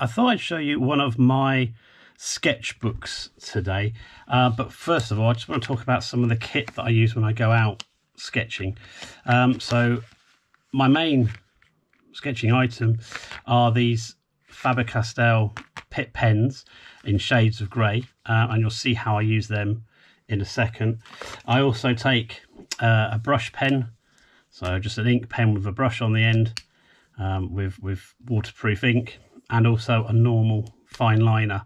I thought I'd show you one of my sketchbooks today, but first of all I just want to talk about some of the kit that I use when I go out sketching. So my main sketching item are these Faber-Castell Pitt pens in shades of grey, and you'll see how I use them in a second. I also take a brush pen, so just an ink pen with a brush on the end, with waterproof ink, and also a normal fine liner.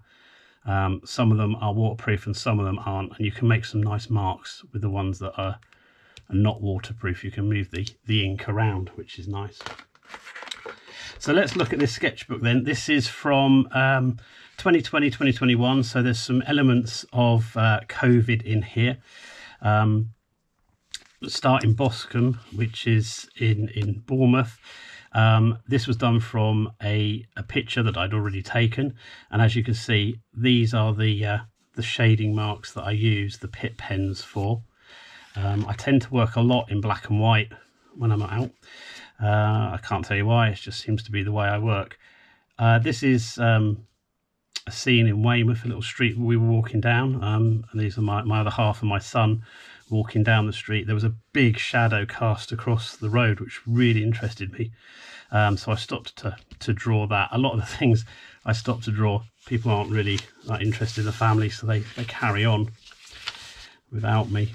Some of them are waterproof and some of them aren't, and you can make some nice marks with the ones that are not waterproof. You can move the ink around, which is nice. So let's look at this sketchbook then. This is from 2020-2021, so there's some elements of COVID in here. Let's start in Boscombe, which is in Bournemouth. This was done from a picture that I'd already taken, and as you can see, these are the shading marks that I use the Pitt pens for. I tend to work a lot in black and white when I'm out. I can't tell you why, it just seems to be the way I work. This is a scene in Weymouth, a little street we were walking down, and these are my other half and my son walking down the street. There was a big shadow cast across the road, which really interested me, so I stopped to draw that. A lot of the things I stopped to draw, people aren't really that interested in the family, so they carry on without me.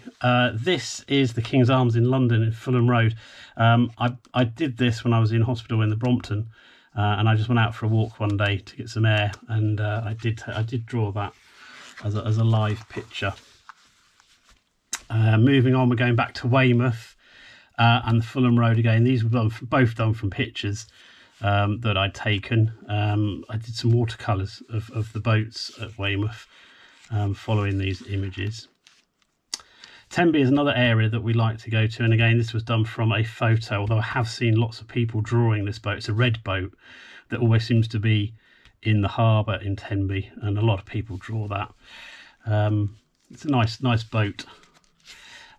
This is the King's Arms in London in Fulham Road. I did this when I was in hospital in the Brompton, and I just went out for a walk one day to get some air, and I did draw that as a live picture. Moving on, we're going back to Weymouth and Fulham Road again. These were both done from pictures that I'd taken. I did some watercolours of the boats at Weymouth following these images. Tenby is another area that we like to go to, and again this was done from a photo, although I have seen lots of people drawing this boat. It's a red boat that always seems to be in the harbour in Tenby, and a lot of people draw that. It's a nice boat.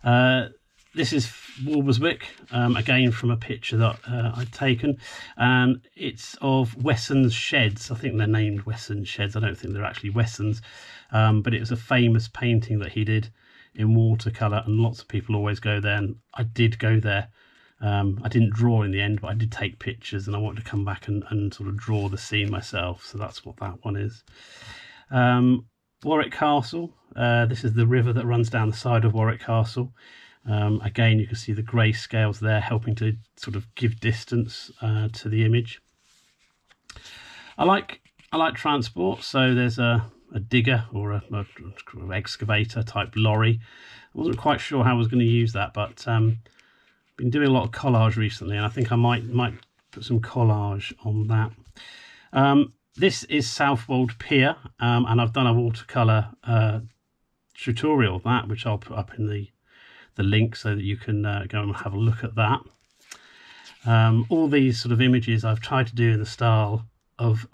This is Walberswick, again from a picture that I'd taken, and it's of Wesson's Sheds. I think they're named Wesson's Sheds, I don't think they're actually Wesson's, but it was a famous painting that he did in watercolour, and lots of people always go there, and I did go there. I didn't draw in the end, but I did take pictures, and I wanted to come back and sort of draw the scene myself, so that's what that one is. Warwick Castle, this is the river that runs down the side of Warwick Castle. Again you can see the grey scales there helping to sort of give distance to the image. I like transport, so there's a digger or a excavator type lorry. I wasn't quite sure how I was going to use that, but I've been doing a lot of collage recently, and I think I might put some collage on that. This is Southwold Pier, and I've done a watercolour tutorial of that, which I'll put up in the link so that you can go and have a look at that. All these sort of images I've tried to do in the style of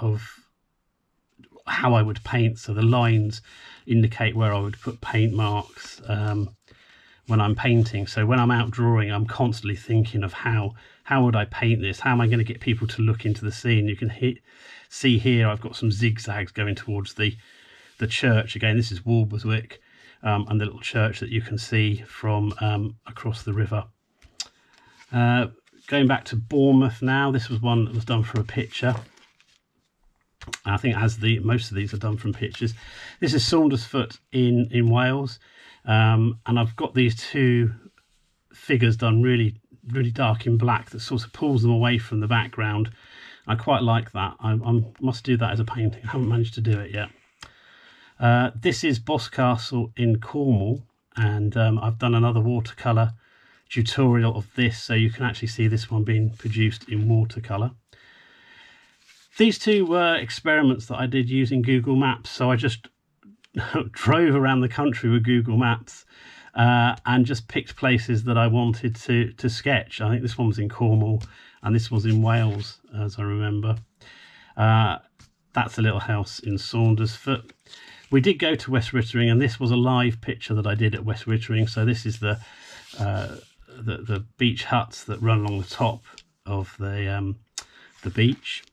how I would paint, so the lines indicate where I would put paint marks when I'm painting. So when I'm out drawing, I'm constantly thinking of how would I paint this, how am I going to get people to look into the scene. You can see here I've got some zigzags going towards the church. Again, this is Walberswick, and the little church that you can see from across the river. Going back to Bournemouth now, this was one that was done for a picture. I think as the most of these are done from pictures. This is Saundersfoot in Wales, and I've got these two figures done really dark in black that sort of pulls them away from the background. I quite like that. I must do that as a painting. I haven't managed to do it yet. This is Boscastle in Cornwall, and I've done another watercolour tutorial of this, so you can actually see this one being produced in watercolour. These two were experiments that I did using Google Maps, so I just drove around the country with Google Maps and just picked places that I wanted to sketch. I think this one was in Cornwall and this was in Wales, as I remember. That's a little house in Saundersfoot. We did go to West Wittering, and this was a live picture that I did at West Wittering. So this is the beach huts that run along the top of the beach.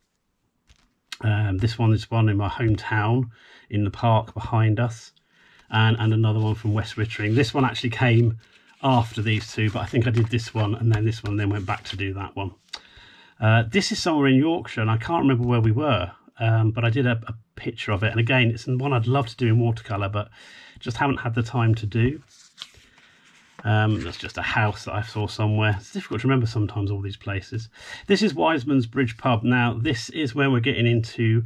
This one is one in my hometown in the park behind us, and another one from West Wittering. This one actually came after these two, but I think I did this one and then this one, and then went back to do that one. This is somewhere in Yorkshire, and I can't remember where we were, but I did a picture of it. And again, it's one I'd love to do in watercolour, but just haven't had the time to do. That's just a house that I saw somewhere. It's difficult to remember sometimes all these places. This is Wiseman's Bridge pub. Now, this is where we're getting into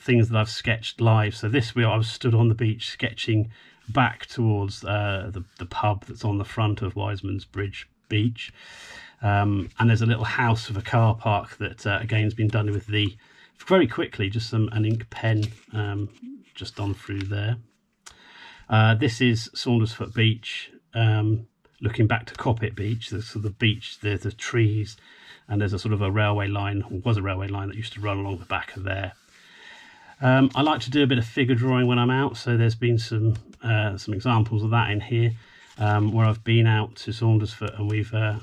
things that I've sketched live. So this, I was stood on the beach sketching back towards the pub that's on the front of Wiseman's Bridge beach. And there's a little house with a car park that, again, has been done with the, very quickly, just an ink pen just done through there. This is Saundersfoot Beach. Looking back to Coppet Beach, there's sort of the beach, there's the trees, and there's a sort of a railway line, or was a railway line that used to run along the back of there. I like to do a bit of figure drawing when I'm out, so there's been some examples of that in here, where I've been out to Saundersfoot and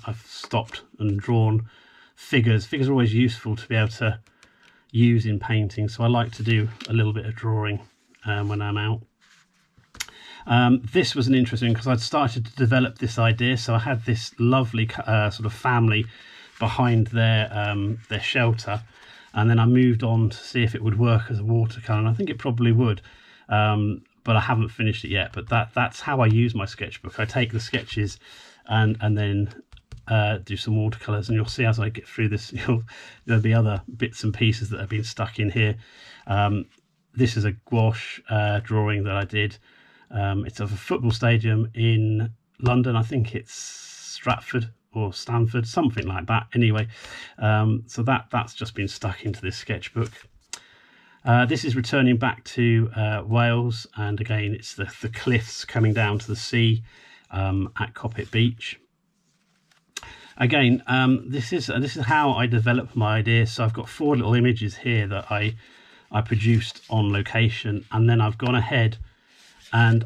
I've stopped and drawn figures. Figures are always useful to be able to use in painting, so I like to do a little bit of drawing when I'm out. This was an interesting, because I'd started to develop this idea. So I had this lovely sort of family behind their shelter, and then I moved on to see if it would work as a watercolour, and I think it probably would, but I haven't finished it yet. But that's how I use my sketchbook. I take the sketches and then do some watercolours, and you'll see as I get through this, there'll be other bits and pieces that have been stuck in here. This is a gouache drawing that I did. It's of a football stadium in London. I think it's Stratford or Stamford, something like that. Anyway, so that's just been stuck into this sketchbook. This is returning back to Wales, and again, it's the cliffs coming down to the sea at Coppet Beach. Again, this is how I develop my ideas. So I've got four little images here that I produced on location, and then I've gone ahead. And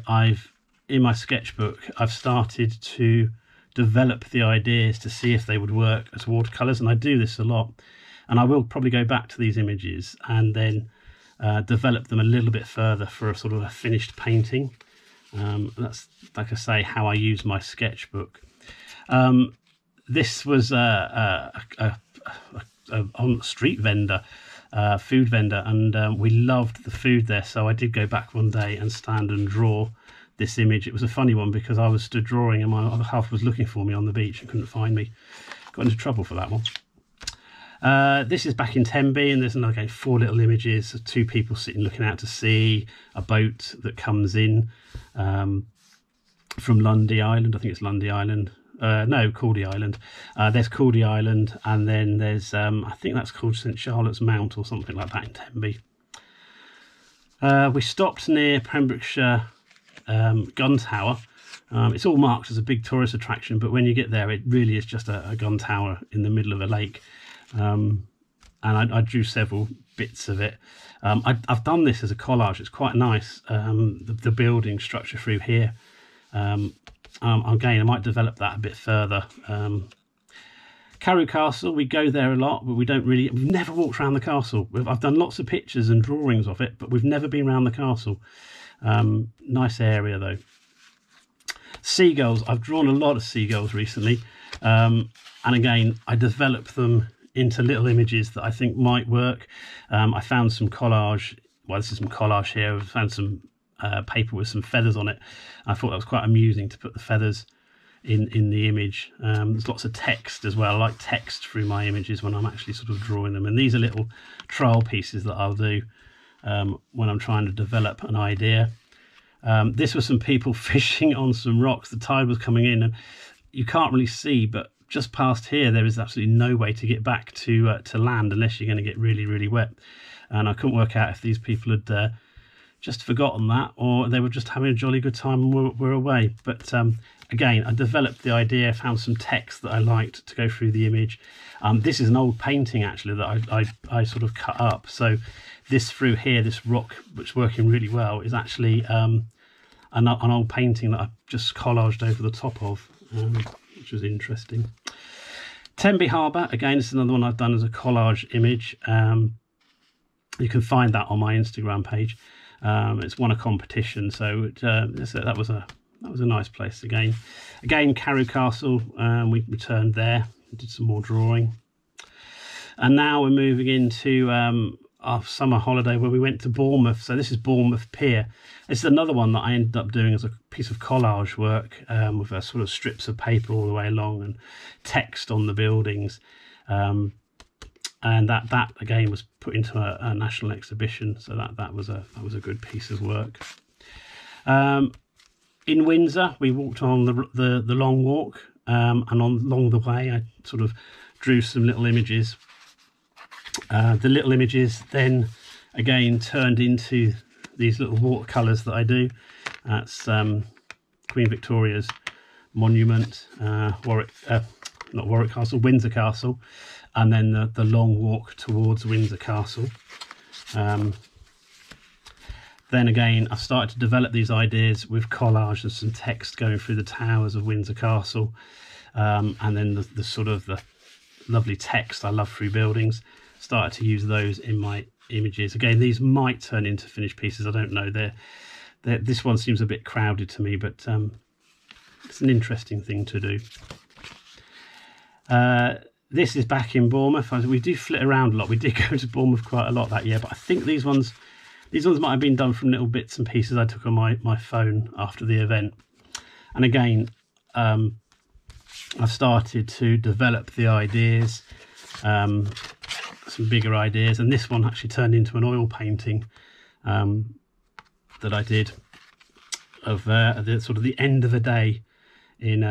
in my sketchbook, I've started to develop the ideas to see if they would work as watercolours. And I do this a lot. And I will probably go back to these images and then develop them a little bit further for a sort of a finished painting. That's, like I say, how I use my sketchbook. This was a street vendor. Food vendor, and we loved the food there, so I did go back one day and stand and draw this image. It was a funny one because I was stood drawing and my other half was looking for me on the beach and couldn't find me. Got into trouble for that one. This is back in Tenby, and there's another four little images of two people sitting looking out to sea, a boat that comes in from Lundy Island. I think it's Lundy Island. No, Caldey Island. There's Caldey Island, and then there's, I think that's called St. Charlotte's Mount or something like that in Tenby. We stopped near Pembrokeshire Gun Tower. It's all marked as a big tourist attraction, but when you get there, it really is just a gun tower in the middle of a lake. And I drew several bits of it. I've done this as a collage. It's quite nice, the building structure through here. Again, I might develop that a bit further. Carew Castle, we go there a lot, but we've never walked around the castle. I've done lots of pictures and drawings of it, but we've never been around the castle. Nice area though. Seagulls, I've drawn a lot of seagulls recently. And again, I develop them into little images that I think might work. I found some collage, this is some collage here, I found some paper with some feathers on it. I thought that was quite amusing to put the feathers in the image. There's lots of text as well. I like text through my images when I'm actually sort of drawing them, and these are little trial pieces that I'll do when I'm trying to develop an idea. This was some people fishing on some rocks. The tide was coming in and you can't really see, but just past here there is absolutely no way to get back to land unless you're going to get really, really wet, and I couldn't work out if these people had just forgotten that, or they were just having a jolly good time and were away. But again, I developed the idea, found some text that I liked to go through the image. This is an old painting actually that I sort of cut up. So this through here, this rock, which is working really well, is actually an old painting that I just collaged over the top of, which was interesting. Tenby Harbour, again, this is another one I've done as a collage image. You can find that on my Instagram page. It's won a competition, so that was a nice place. Again, Carew Castle. We returned there, did some more drawing, and now we're moving into our summer holiday where we went to Bournemouth. So this is Bournemouth Pier. It's another one that I ended up doing as a piece of collage work with a sort of strips of paper all the way along and text on the buildings. And that again was put into a national exhibition. So that was a good piece of work. In Windsor, we walked on the Long Walk, and along the way, I sort of drew some little images. The little images then again turned into these little watercolors that I do. That's Queen Victoria's monument, Windsor Castle, and then the Long Walk towards Windsor Castle. Then again, I started to develop these ideas with collage and some text going through the towers of Windsor Castle, and then the sort of the lovely text I love through buildings. Started to use those in my images. Again, these might turn into finished pieces, I don't know. This one seems a bit crowded to me, but it's an interesting thing to do. This is back in Bournemouth. We do flit around a lot. We did go to Bournemouth quite a lot that year, but I think these ones might have been done from little bits and pieces I took on my phone after the event. And again, I've started to develop the ideas, some bigger ideas, and this one actually turned into an oil painting that I did of the end of a day in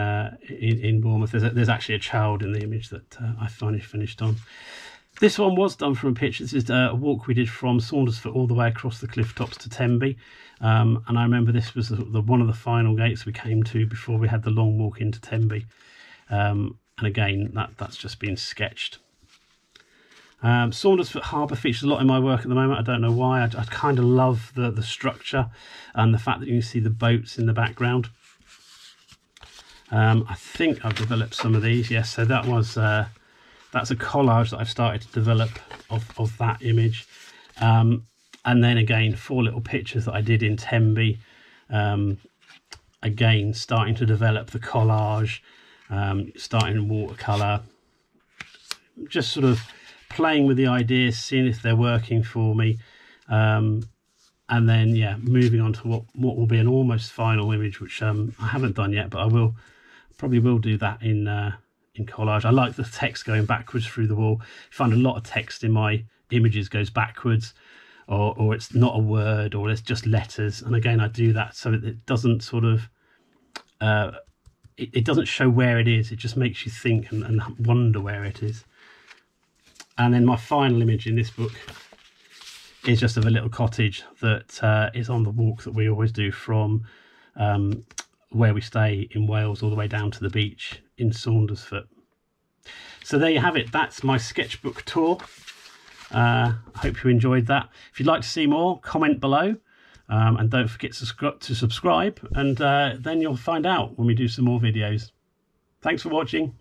Bournemouth. There's actually a child in the image that I finished on. This one was done from a picture. This is a walk we did from Saundersfoot all the way across the cliff tops to Tenby. And I remember this was one of the final gates we came to before we had the Long Walk into Tenby. And again, that's just been sketched. Saundersfoot Harbour features a lot in my work at the moment. I don't know why. I kind of love the structure and the fact that you can see the boats in the background. I think I've developed some of these. Yes, so that was... that's a collage that I've started to develop of that image. And then again, 4 little pictures that I did in Tenby. Again, starting to develop the collage, starting in watercolour. Just sort of playing with the ideas, seeing if they're working for me. And then, yeah, moving on to what will be an almost final image, which I haven't done yet, but I probably will do that in collage. I like the text going backwards through the wall. I find a lot of text in my images goes backwards, or it's not a word, or it's just letters. And again, I do that so it doesn't sort of it doesn't show where it is. It just makes you think and wonder where it is. And then my final image in this book is just of a little cottage that is on the walk that we always do from where we stay in Wales all the way down to the beach in Saundersfoot. So there you have it. That's my sketchbook tour. I hope you enjoyed that. If you'd like to see more, comment below, and don't forget to subscribe, and then you'll find out when we do some more videos. Thanks for watching.